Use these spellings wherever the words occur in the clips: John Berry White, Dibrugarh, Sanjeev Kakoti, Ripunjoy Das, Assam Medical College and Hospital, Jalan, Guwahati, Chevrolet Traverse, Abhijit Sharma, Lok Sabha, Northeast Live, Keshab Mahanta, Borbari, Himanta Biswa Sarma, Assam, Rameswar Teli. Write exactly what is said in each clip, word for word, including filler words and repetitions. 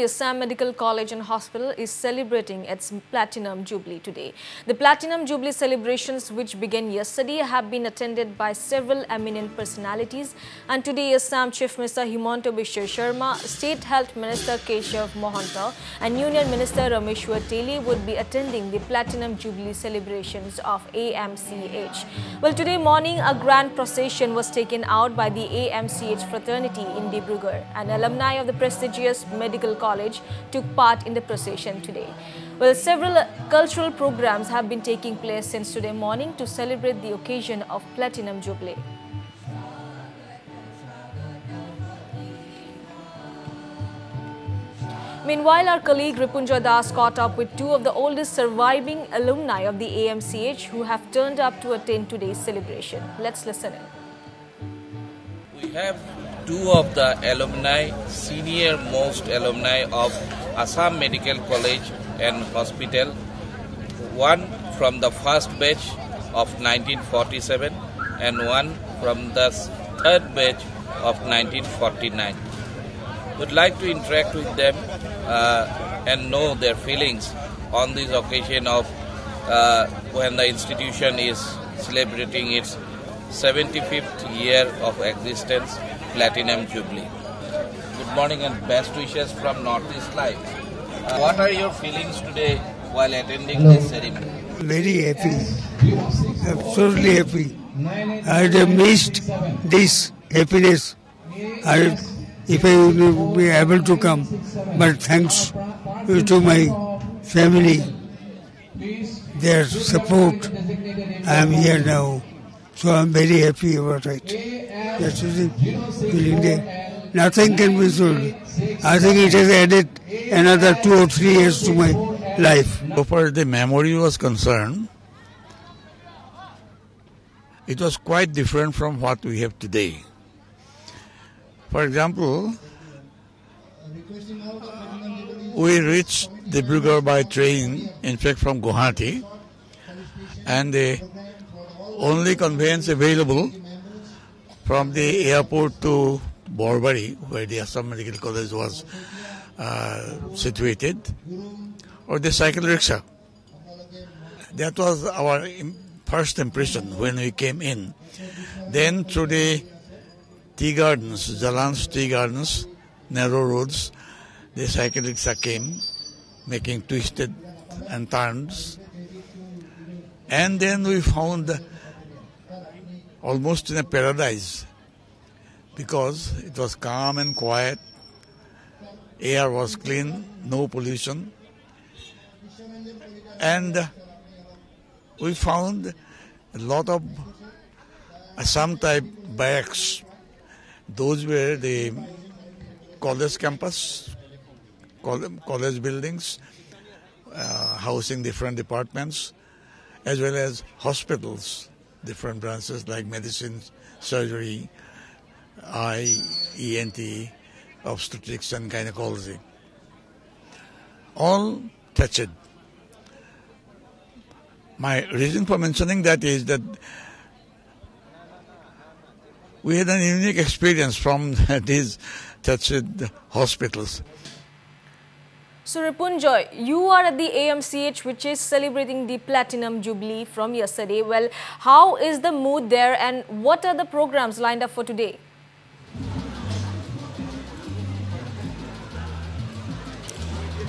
the Assam Medical College and Hospital is celebrating its Platinum Jubilee today. The Platinum Jubilee celebrations, which began yesterday, have been attended by several eminent personalities, and today Assam Chief Minister Himanta Biswa Sarma, State Health Minister Keshab Mahanta and Union Minister Rameswar Teli would be attending the Platinum Jubilee celebrations of A M C H. Well, today morning a grand procession was taken out by the A M C H fraternity in Dibrugarh, and alumni of the prestigious medical college took part in the procession today. Well, several cultural programs have been taking place since today morning to celebrate the occasion of Platinum Jubilee. Meanwhile, our colleague Ripunjoy Das caught up with two of the oldest surviving alumni of the A M C H who have turned up to attend today's celebration. Let's listen in. We have two of the alumni, senior most alumni of Assam Medical College and Hospital. One from the first batch of nineteen forty-seven and one from the third batch of nineteen forty-nine. Would like to interact with them uh, and know their feelings on this occasion of uh, when the institution is celebrating its seventy-fifth year of existence, Platinum Jubilee. Good morning and best wishes from Northeast Live. Uh, what are your feelings today while attending Hello. This ceremony? Very happy, absolutely happy. I have missed this happiness. I If I will be able to come, but thanks to my family, their support, I am here now. So I am very happy about it. That is it. Nothing can be sold. I think it has added another two or three years to my life. So far the memory was concerned, it was quite different from what we have today. For example, we reached Dibrugarh by train, in fact from Guwahati, and the only conveyance available from the airport to Borbari, where the Assam Medical College was uh, situated, or the cycle rickshaw. That was our first impression when we came in. Then through the tea gardens, Jalan's tea gardens, narrow roads, the cycle rickshaw came, making twisted and turns. And then we found almost in a paradise, because it was calm and quiet, air was clean, no pollution. And we found a lot of Assam type barracks. Those were the college campus, college buildings, uh, housing different departments, as well as hospitals, different branches like medicine, surgery, eye, E N T, obstetrics and gynecology. All touched. My reason for mentioning that is that we had a unique experience from these touched hospitals. So Ripunjoy, you are at the A M C H, which is celebrating the Platinum Jubilee from yesterday. Well, how is the mood there and what are the programs lined up for today?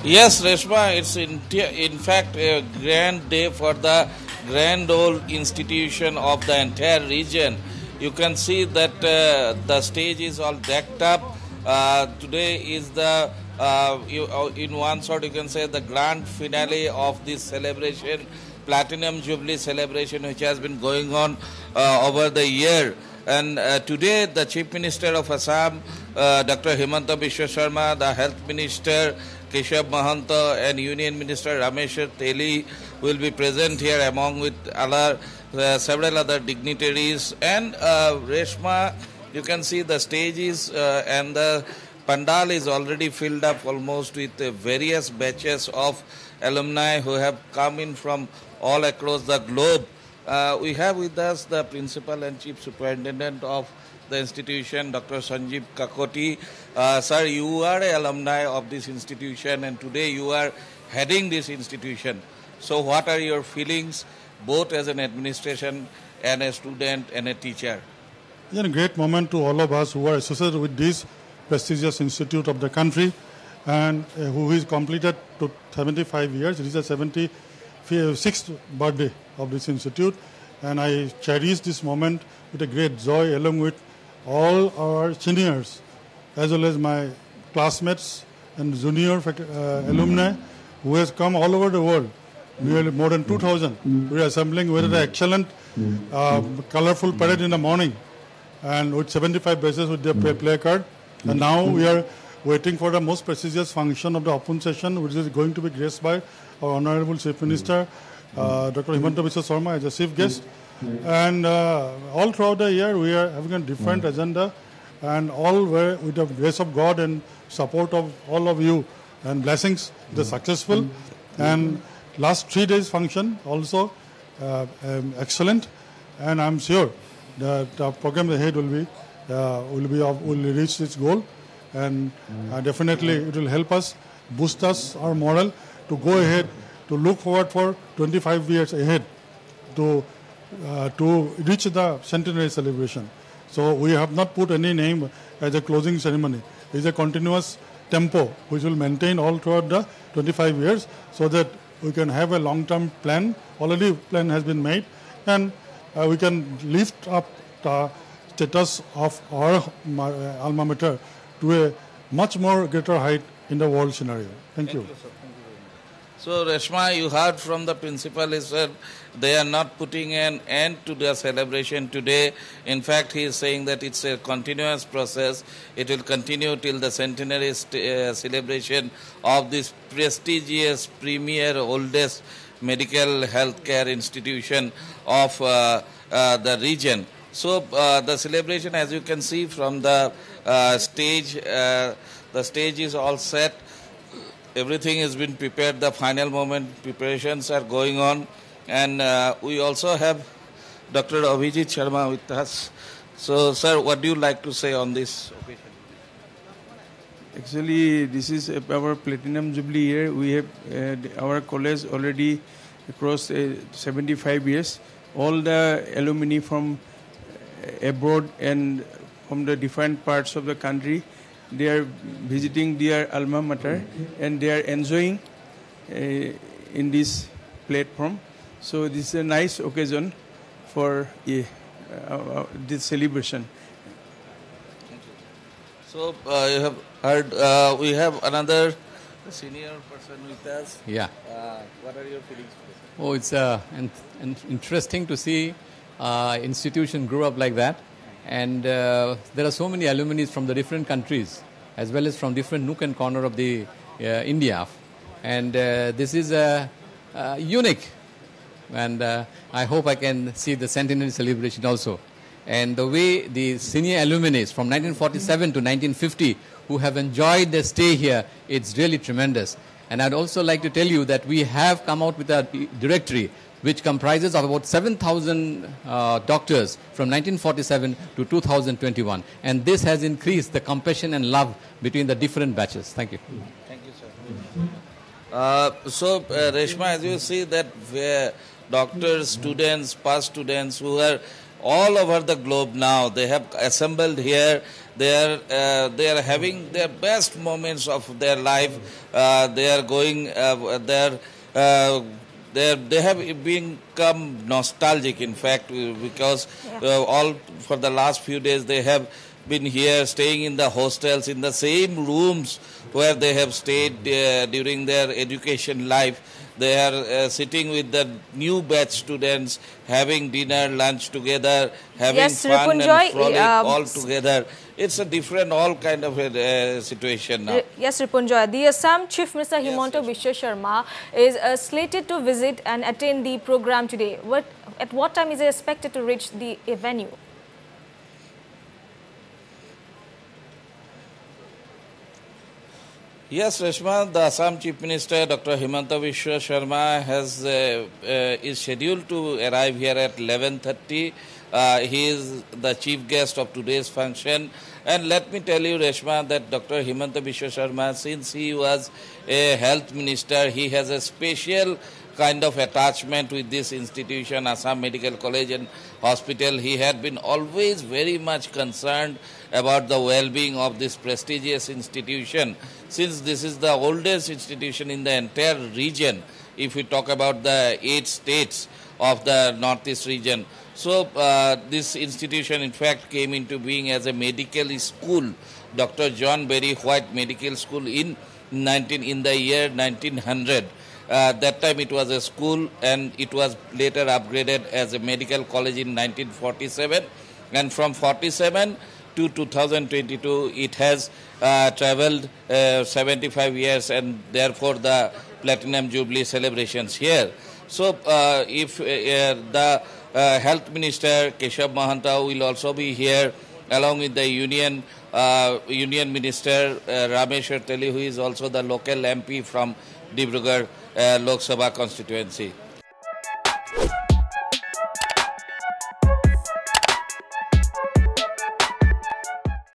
Yes, Reshma, it's in, in fact a grand day for the grand old institution of the entire region. You can see that uh, the stage is all decked up. Uh, today is the, uh, you, in one sort you can say, the grand finale of this celebration, Platinum Jubilee celebration, which has been going on uh, over the year. And uh, today the Chief Minister of Assam, uh, Doctor Himanta Biswa Sarma, the Health Minister, Keshab Mahanta and Union Minister Rameswar Teli will be present here, among with other, uh, several other dignitaries. And uh, Reshma, you can see the stages uh, and the pandal is already filled up almost with uh, various batches of alumni who have come in from all across the globe. Uh, we have with us the Principal and Chief Superintendent of the institution, Doctor Sanjeev Kakoti. Uh, sir, you are an alumni of this institution and today you are heading this institution. So what are your feelings, both as an administration and a student and a teacher? It's a great moment to all of us who are associated with this prestigious institute of the country and who is completed to seventy-five years. It is the seventy-sixth birthday of this institute, and I cherish this moment with a great joy along with all our seniors as well as my classmates and junior uh, alumni who has come all over the world. Nearly more than two thousand. We are assembling with an excellent, uh, colorful parade in the morning, and with seventy-five buses with their play, play card. And now we are waiting for the most prestigious function of the open session, which is going to be graced by our Honorable Chief Minister, uh, Doctor Himanta Biswa Sarma, as a chief guest. And uh, all throughout the year, we are having a different agenda, and all were with the grace of God and support of all of you and blessings. The successful and last three days function also uh, um, excellent, and I'm sure that the program ahead will be uh, will be of, will reach its goal, and uh, definitely it will help us boost us our morale to go ahead, to look forward for twenty-five years ahead, to uh, to reach the centenary celebration. So we have not put any name as a closing ceremony. It's a continuous tempo which will maintain all throughout the twenty-five years, so that we can have a long-term plan. Already a plan has been made, and uh, we can lift up the status of our alma mater to a much more greater height in the world scenario. Thank, Thank you. you sir. Thank you so, Reshma, you heard from the principal itself, they are not putting an end to the celebration today. In fact, he is saying that it's a continuous process. It will continue till the centenary uh, celebration of this prestigious, premier, oldest medical healthcare institution of uh, uh, the region. So uh, the celebration, as you can see from the uh, stage, uh, the stage is all set. Everything has been prepared. The final moment preparations are going on. And uh, we also have Doctor Abhijit Sharma with us. So, sir, what do you like to say on this occasion? Actually, this is our Platinum Jubilee year. We have uh, our college already across uh, seventy-five years. All the alumni from abroad and from the different parts of the country, they are visiting their alma mater and they are enjoying uh, in this platform. So this is a nice occasion for uh, uh, this celebration. Thank you. So uh, you have heard, uh, we have another senior person with us. Yeah. Uh, what are your feelings? Oh, it's uh, an, an interesting to see uh, institution grew up like that. And uh, there are so many alumni from the different countries, as well as from different nook and corner of the uh, India. And uh, this is a uh, uh, unique. And uh, I hope I can see the centenary celebration also. And the way the senior alumni from nineteen forty-seven to nineteen fifty who have enjoyed their stay here, it's really tremendous. And I'd also like to tell you that we have come out with a directory which comprises of about seven thousand uh, doctors from nineteen forty-seven to two thousand twenty-one. And this has increased the compassion and love between the different batches. Thank you. Thank you, sir. Uh, so, uh, Reshma, as you see that uh, doctors, students, past students who are all over the globe now, they have assembled here. They are uh, they are having their best moments of their life. Uh, they are going uh, their uh, they they have become nostalgic. In fact, because uh, all for the last few days they have been here, staying in the hostels, in the same rooms where they have stayed uh, during their education life. They are uh, sitting with the new batch students, having dinner, lunch together, having yes, fun Ripunjoy, and frolic um, all together. It's a different, all kind of a, uh, situation now. Yes, Ripunjoy. The Assam Chief Minister Himanta Biswa Sarma is uh, slated to visit and attend the program today. What, at what time is he expected to reach the venue? Yes, Reshma, the Assam Chief Minister, Doctor Himanta Biswa Sarma, has, uh, uh, is scheduled to arrive here at eleven thirty. Uh, he is the chief guest of today's function. And let me tell you, Reshma, that Doctor Himanta Biswa Sarma, since he was a health minister, he has a special kind of attachment with this institution, Assam Medical College and Hospital. He had been always very much concerned about the well-being of this prestigious institution. Since this is the oldest institution in the entire region, if we talk about the eight states of the Northeast region. So uh, this institution, in fact, came into being as a medical school, Doctor John Berry White Medical School in, nineteen, in the year nineteen hundred. Uh, that time it was a school, and it was later upgraded as a medical college in nineteen forty-seven. And from forty-seven to two thousand twenty-two, it has uh, traveled uh, seventy-five years, and therefore the Platinum Jubilee celebrations here. So uh, if uh, the uh, Health Minister Keshab Mahanta will also be here, along with the Union uh, Union Minister uh, Rameswar Teli, who is also the local M P from Dibrugarh uh, Lok Sabha constituency.